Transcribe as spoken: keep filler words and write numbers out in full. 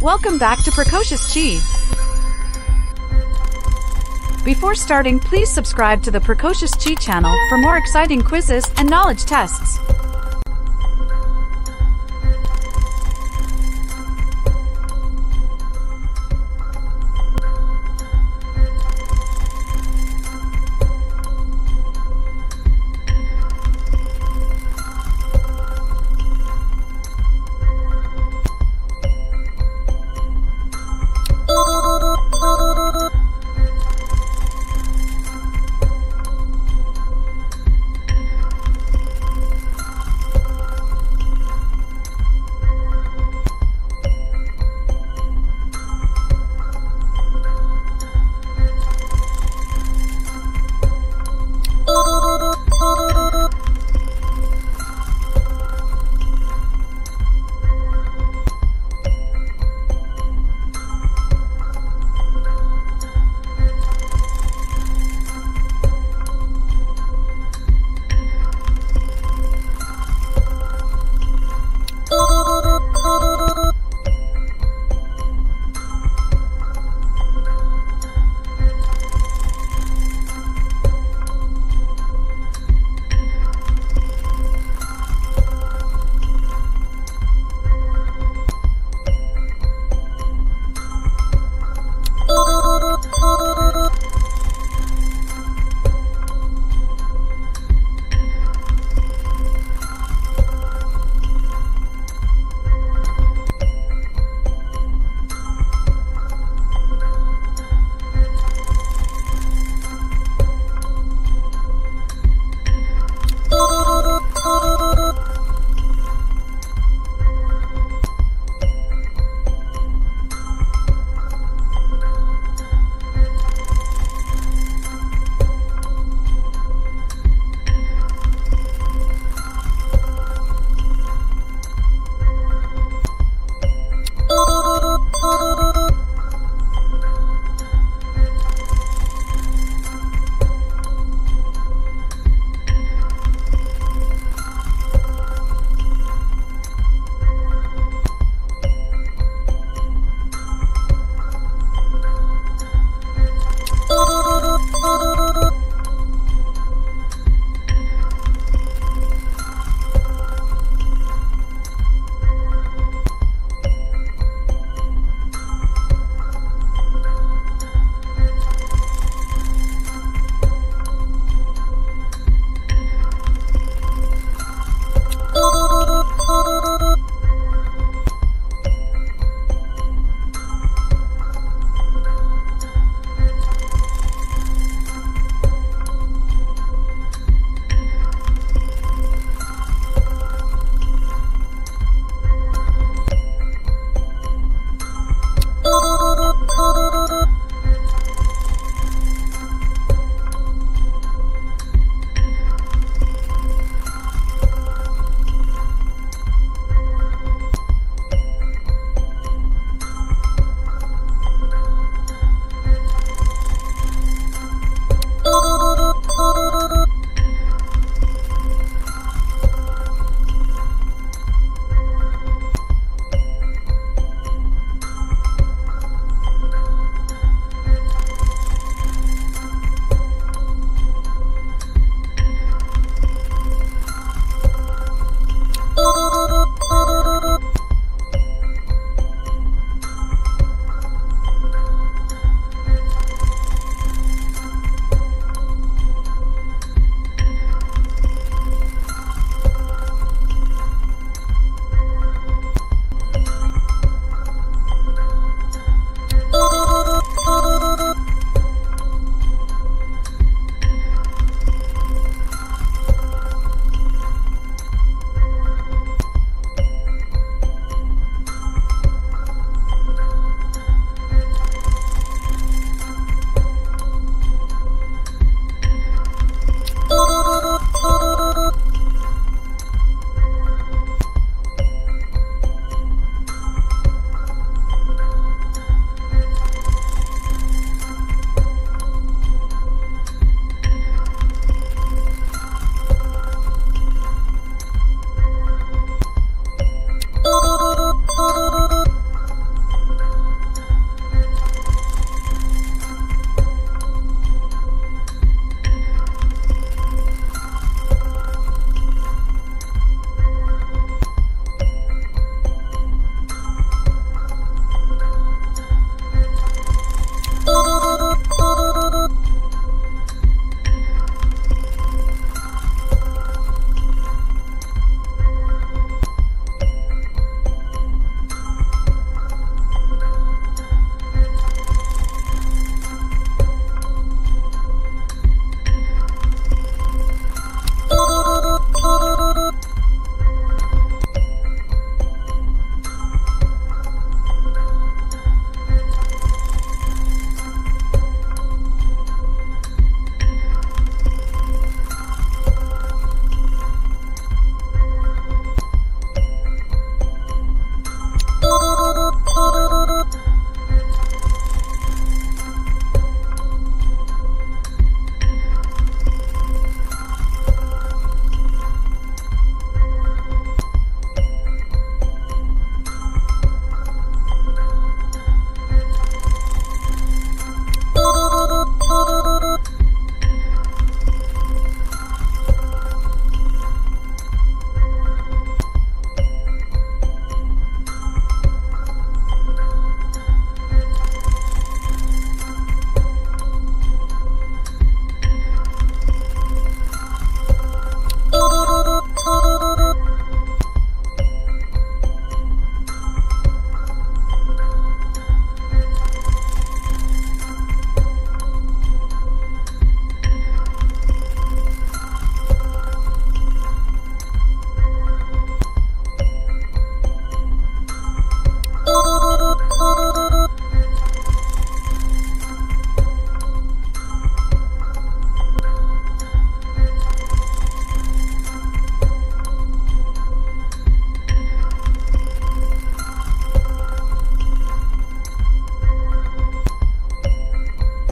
Welcome back to Precocious Chi. Before starting, please subscribe to the Precocious Chi channel for more exciting quizzes and knowledge tests.